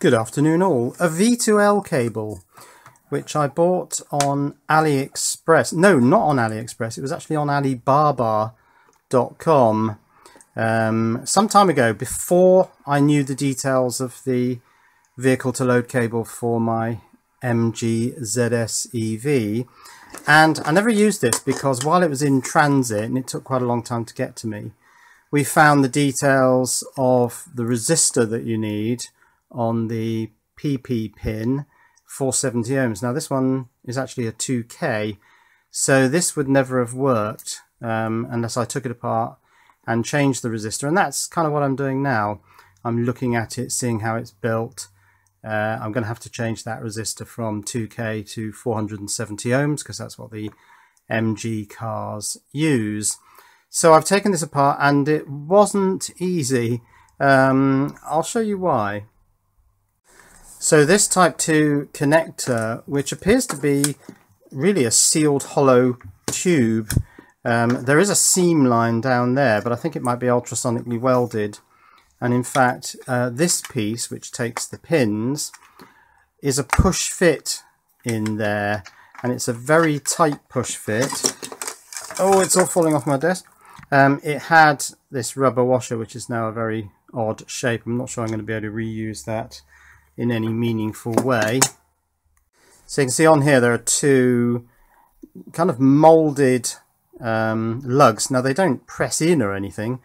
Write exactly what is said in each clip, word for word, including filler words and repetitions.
Good afternoon all. A V two L cable which I bought on AliExpress. No, not on AliExpress. It was actually on Alibaba dot com um, some time ago, before I knew the details of the vehicle to load cable for my M G Z S E V. And I never used this because while it was in transit, and it took quite a long time to get to me, we found the details of the resistor that you need on the P P pin, four seventy ohms. Now this one is actually a two K, so this would never have worked um, unless I took it apart and changed the resistor, and that's kind of what I'm doing now. I'm looking at it, seeing how it's built. Uh, I'm going to have to change that resistor from two K to four seventy ohms because that's what the M G cars use. So I've taken this apart and it wasn't easy. Um, I'll show you why. So this Type two connector, which appears to be really a sealed hollow tube, um, there is a seam line down there, but I think it might be ultrasonically welded. And in fact, uh, this piece, which takes the pins, is a push fit in there. And it's a very tight push fit. Oh, it's all falling off my desk. Um, it had this rubber washer, which is now a very odd shape. I'm not sure I'm going to be able to reuse that in any meaningful way. So you can see on here there are two kind of molded um, lugs. Now they don't press in or anything,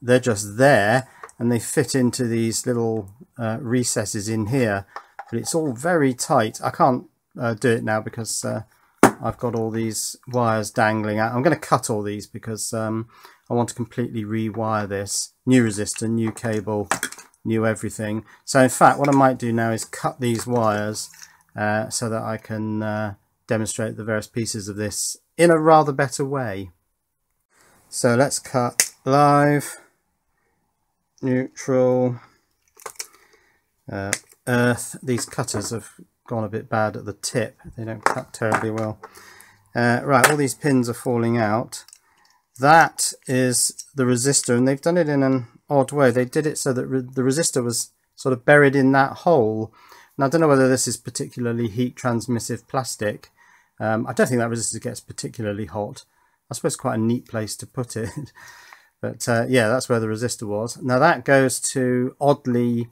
they're just there, and they fit into these little uh, recesses in here, but it's all very tight. I can't uh, do it now because uh, I've got all these wires dangling out. I'm going to cut all these because um, I want to completely rewire this. New resistor, new cable, new everything. So in fact, what I might do now is cut these wires uh, so that I can uh, demonstrate the various pieces of this in a rather better way. So let's cut live, neutral, uh, earth. These cutters have gone a bit bad at the tip. They don't cut terribly well. Uh, right, all these pins are falling out. That is the resistor, and they've done it in an odd way. They did it so that re the resistor was sort of buried in that hole. Now I don't know whether this is particularly heat transmissive plastic. Um, I don't think that resistor gets particularly hot. I suppose it's quite a neat place to put it. But uh, yeah, that's where the resistor was. Now that goes to, oddly,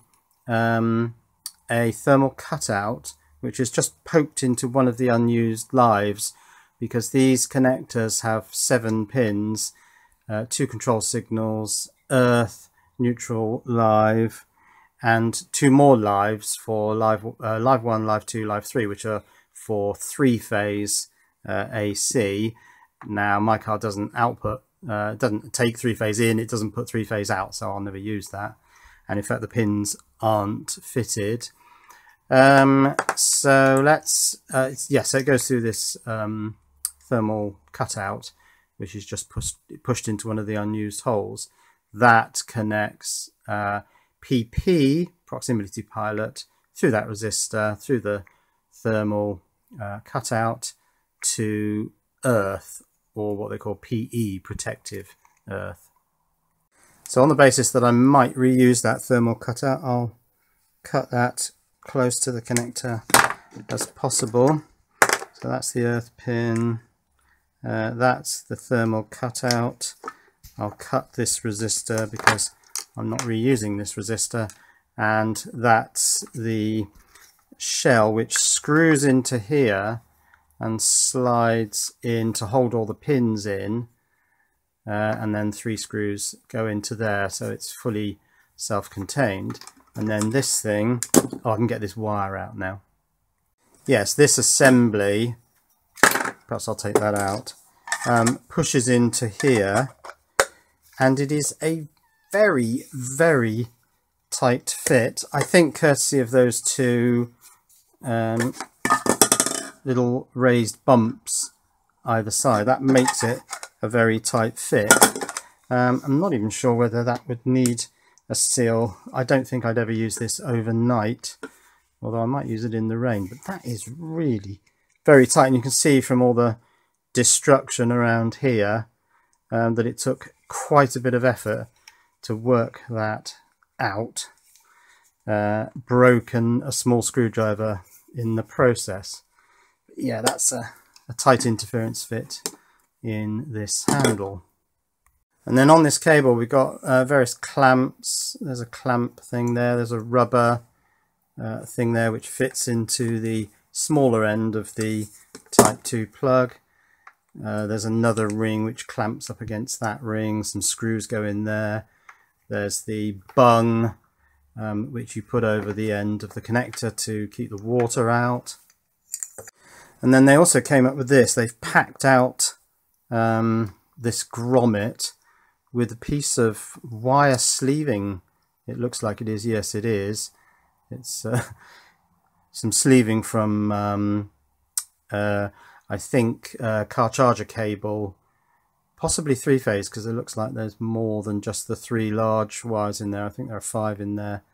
um, a thermal cutout, which is just poked into one of the unused lives, because these connectors have seven pins, uh, two control signals, earth, neutral, live, and two more lives for live uh, live one, live two, live three, which are for three phase uh, A C. Now my car doesn't output, uh, doesn't take three phase in, it doesn't put three phase out, so I'll never use that. And in fact, the pins aren't fitted. Um, so let's, uh, yes, yeah, so it goes through this um, thermal cutout, which is just pushed pushed into one of the unused holes. That connects uh, P P, proximity pilot, through that resistor, through the thermal uh, cutout, to earth, or what they call P E, protective earth. So on the basis that I might reuse that thermal cutout, I'll cut that close to the connector as possible. So that's the earth pin, uh, that's the thermal cutout. I'll cut this resistor because I'm not reusing this resistor, and that's the shell which screws into here and slides in to hold all the pins in, uh, and then three screws go into there, so it's fully self-contained. And then this thing, oh, I can get this wire out now. Yes, this assembly, perhaps I'll take that out, um, pushes into here, and it is a very, very tight fit. I think courtesy of those two um, little raised bumps either side, that makes it a very tight fit. Um, I'm not even sure whether that would need a seal. I don't think I'd ever use this overnight, although I might use it in the rain. But that is really very tight, and you can see from all the destruction around here um, that it took quite a bit of effort to work that out. uh, broken a small screwdriver in the process. But yeah, that's a, a tight interference fit in this handle. And then on this cable we've got uh, various clamps. There's a clamp thing there, there's a rubber uh, thing there which fits into the smaller end of the Type two plug. Uh, there's another ring which clamps up against that ring, some screws go in there. There's the bung um, which you put over the end of the connector to keep the water out. And then they also came up with this, they've packed out um, this grommet with a piece of wire sleeving. It looks like it is, yes it is. It's uh, some sleeving from um, uh, I think uh, car charger cable, possibly three phase, because it looks like there's more than just the three large wires in there. I think there are five in there,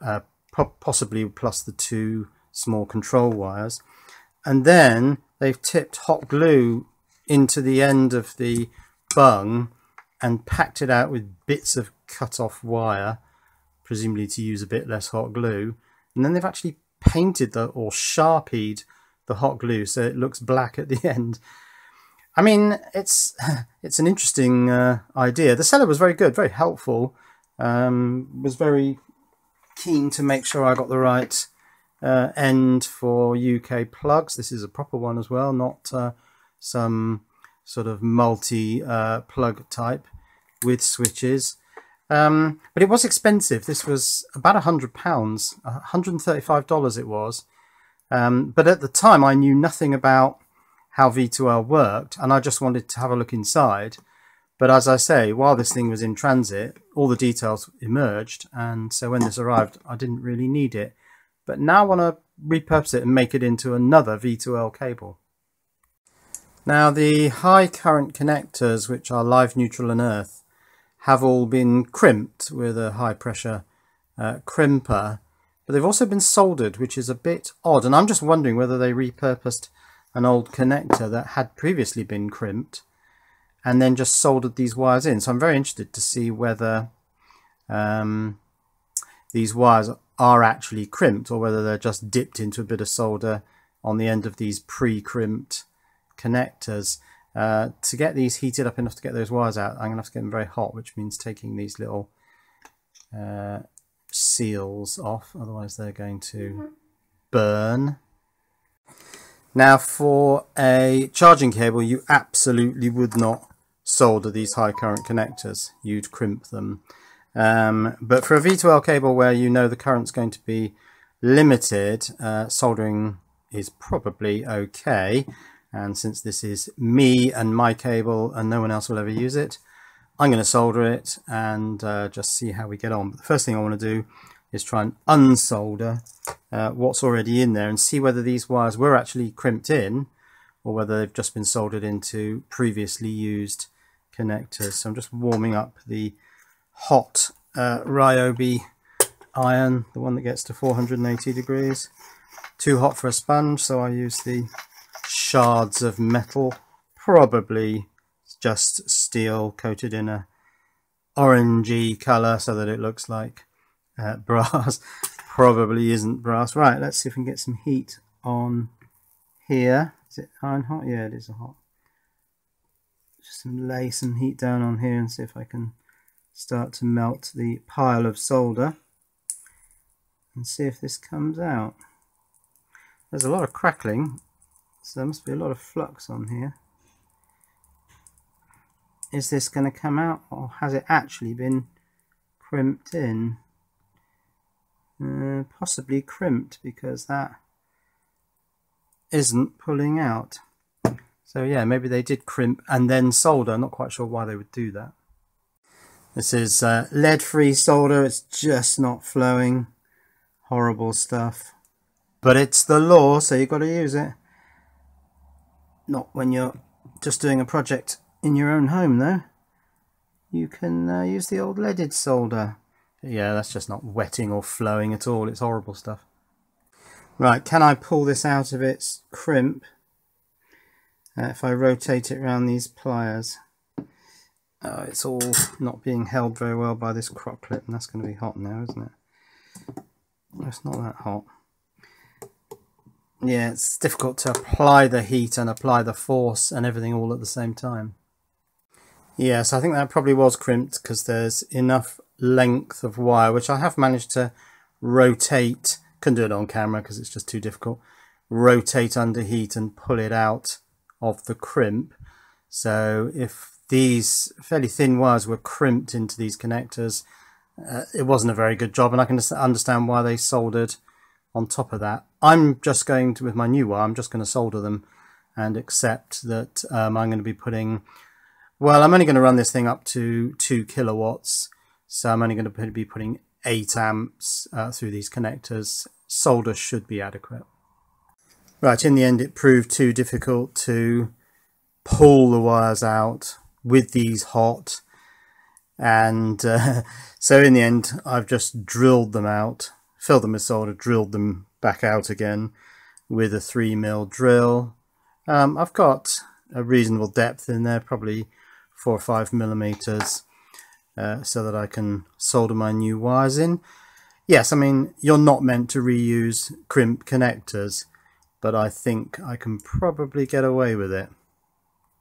uh, po possibly plus the two small control wires. And then they've tipped hot glue into the end of the bung and packed it out with bits of cut off wire, presumably to use a bit less hot glue. And then they've actually painted the, or sharpied the hot glue, so it looks black at the end. I mean, it's it's an interesting uh, idea. The seller was very good, very helpful, um, was very keen to make sure I got the right uh, end for U K plugs. This is a proper one as well, not uh, some sort of multi uh, plug type with switches. Um, but it was expensive. This was about a hundred pounds, one hundred thirty-five dollars it was. Um, but at the time I knew nothing about how V two L worked and I just wanted to have a look inside. But as I say, while this thing was in transit, all the details emerged, and so when this arrived I didn't really need it. But now I want to repurpose it and make it into another V two L cable. Now the high current connectors, which are live, neutral and earth, have all been crimped with a high pressure uh, crimper. But they've also been soldered, which is a bit odd, and I'm just wondering whether they repurposed an old connector that had previously been crimped and then just soldered these wires in. So I'm very interested to see whether um, these wires are actually crimped or whether they're just dipped into a bit of solder on the end of these pre-crimped connectors. Uh, to get these heated up enough to get those wires out, I'm going to have to get them very hot, which means taking these little uh, seals off, otherwise they're going to burn. Now for a charging cable you absolutely would not solder these high current connectors, you'd crimp them. Um, but for a V two L cable where you know the current's going to be limited, uh, soldering is probably okay, and since this is me and my cable and no one else will ever use it, I'm going to solder it and uh, just see how we get on. But the first thing I want to do is try and unsolder uh, what's already in there and see whether these wires were actually crimped in or whether they've just been soldered into previously used connectors. So I'm just warming up the hot uh, Ryobi iron, the one that gets to four hundred eighty degrees. Too hot for a sponge, so I use the shards of metal, probably just steel coated in a orangey colour so that it looks like uh, brass. Probably isn't brass. Right, let's see if we can get some heat on here. Is it iron hot? Yeah, it is hot. Just lay some heat down on here and see if I can start to melt the pile of solder and see if this comes out. There's a lot of crackling, so there must be a lot of flux on here. Is this going to come out, or has it actually been crimped in? Uh, possibly crimped, because that isn't pulling out. So yeah, maybe they did crimp and then solder. I'm not quite sure why they would do that. This is uh, lead-free solder. It's just not flowing. Horrible stuff. But it's the law, so you've got to use it. Not when you're just doing a project in your own home though. You can uh, use the old leaded solder. Yeah, that's just not wetting or flowing at all. It's horrible stuff. Right, can I pull this out of its crimp uh, if I rotate it around these pliers? Oh, it's all not being held very well by this crock clip, and that's going to be hot now, isn't it? It's not that hot. Yeah, it's difficult to apply the heat and apply the force and everything all at the same time. Yeah, so I think that probably was crimped because there's enough length of wire, which I have managed to rotate. Couldn't do it on camera because it's just too difficult. Rotate under heat and pull it out of the crimp. So if these fairly thin wires were crimped into these connectors, uh, it wasn't a very good job, and I can understand why they soldered on top of that. I'm just going to, with my new wire, I'm just going to solder them and accept that um, I'm going to be putting, well, I'm only going to run this thing up to two kilowatts. So I'm only going to be putting eight amps uh, through these connectors. Solder should be adequate. Right, in the end it proved too difficult to pull the wires out with these hot, and uh, so in the end I've just drilled them out, filled them with solder, drilled them back out again with a three mil drill. Um, I've got a reasonable depth in there, probably four or five millimeters, uh, so that I can solder my new wires in. Yes, I mean, you're not meant to reuse crimp connectors, but I think I can probably get away with it.